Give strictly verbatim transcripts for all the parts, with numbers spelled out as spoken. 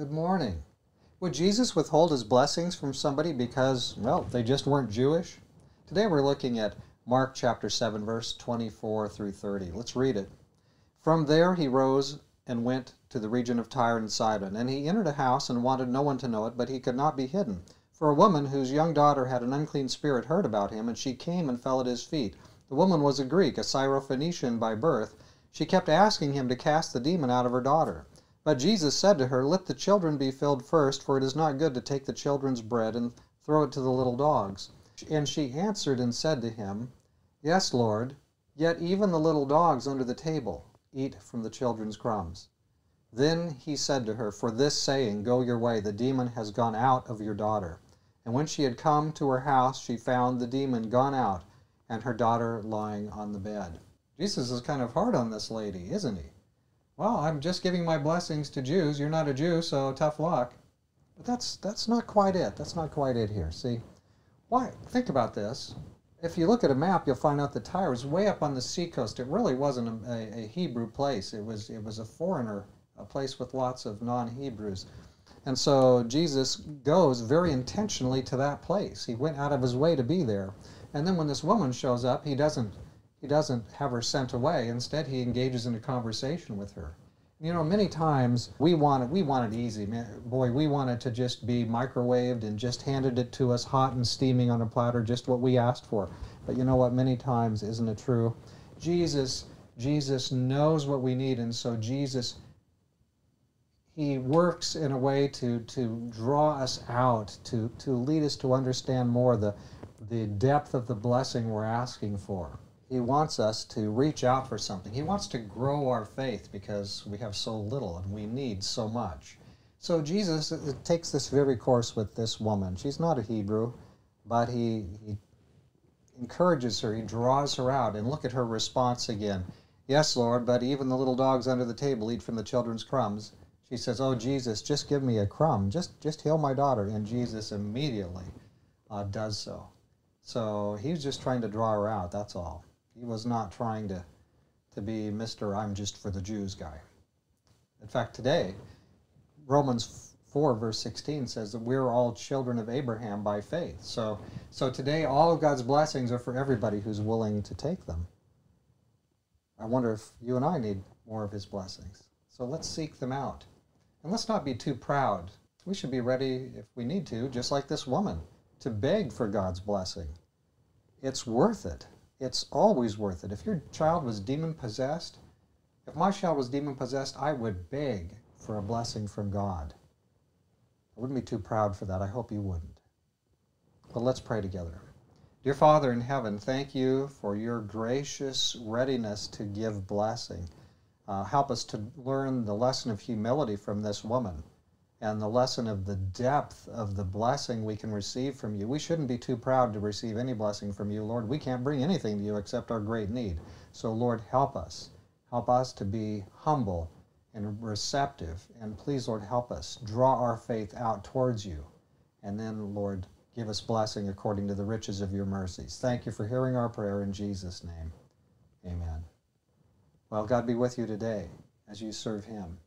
Good morning. Would Jesus withhold his blessings from somebody because, well, they just weren't Jewish? Today we're looking at Mark chapter seven, verse twenty-four through thirty. Let's read it. From there he rose and went to the region of Tyre and Sidon, and he entered a house and wanted no one to know it, but he could not be hidden. For a woman whose young daughter had an unclean spirit heard about him, and she came and fell at his feet. The woman was a Greek, a Syrophoenician by birth. She kept asking him to cast the demon out of her daughter. But Jesus said to her, "Let the children be filled first, for it is not good to take the children's bread and throw it to the little dogs." And she answered and said to him, "Yes, Lord, yet even the little dogs under the table eat from the children's crumbs." Then he said to her, "For this saying, go your way, the demon has gone out of your daughter." And when she had come to her house, she found the demon gone out, and her daughter lying on the bed. Jesus is kind of hard on this lady, isn't he? Well, I'm just giving my blessings to Jews. You're not a Jew, so tough luck. But that's, that's not quite it. That's not quite it here. See, why? Think about this. If you look at a map, you'll find out that Tyre is way up on the seacoast. It really wasn't a, a Hebrew place. It was, it was a foreigner, a place with lots of non-Hebrews. And so Jesus goes very intentionally to that place. He went out of his way to be there. And then when this woman shows up, he doesn't He doesn't have her sent away. Instead, he engages in a conversation with her. You know, many times we want it, we want it easy. Man, boy, we want it to just be microwaved and just handed it to us hot and steaming on a platter, just what we asked for. But you know what? Many times, isn't it true? Jesus, Jesus knows what we need, and so Jesus, he works in a way to, to draw us out, to, to lead us to understand more the, the depth of the blessing we're asking for. He wants us to reach out for something. He wants to grow our faith because we have so little and we need so much. So Jesus takes this very course with this woman. She's not a Hebrew, but he, he encourages her. He draws her out. And look at her response again. "Yes, Lord, but even the little dogs under the table eat from the children's crumbs." She says, "Oh, Jesus, just give me a crumb. Just, just heal my daughter." And Jesus immediately uh, does so. So he's just trying to draw her out, that's all. He was not trying to, to be Mister I'm just for the Jews guy. In fact, today, Romans four, verse sixteen says that we're all children of Abraham by faith. So, so today, all of God's blessings are for everybody who's willing to take them. I wonder if you and I need more of his blessings. So let's seek them out. And let's not be too proud. We should be ready, if we need to, just like this woman, to beg for God's blessing. It's worth it. It's always worth it. If your child was demon-possessed, if my child was demon-possessed, I would beg for a blessing from God. I wouldn't be too proud for that. I hope you wouldn't. But let's pray together. Dear Father in heaven, thank you for your gracious readiness to give blessing. Uh, help us to learn the lesson of humility from this woman and the lesson of the depth of the blessing we can receive from you. We shouldn't be too proud to receive any blessing from you, Lord. We can't bring anything to you except our great need. So, Lord, help us. Help us to be humble and receptive. And please, Lord, help us draw our faith out towards you. And then, Lord, give us blessing according to the riches of your mercies. Thank you for hearing our prayer in Jesus' name. Amen. Well, God be with you today as you serve him.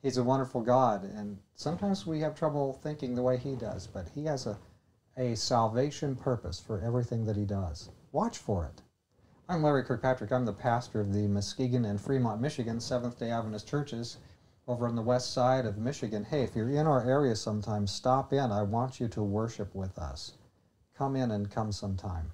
He's a wonderful God, and sometimes we have trouble thinking the way he does, but he has a, a salvation purpose for everything that he does. Watch for it. I'm Larry Kirkpatrick. I'm the pastor of the Muskegon and Fremont, Michigan, Seventh-day Adventist churches over on the west side of Michigan. Hey, if you're in our area sometime, stop in. I want you to worship with us. Come in and come sometime.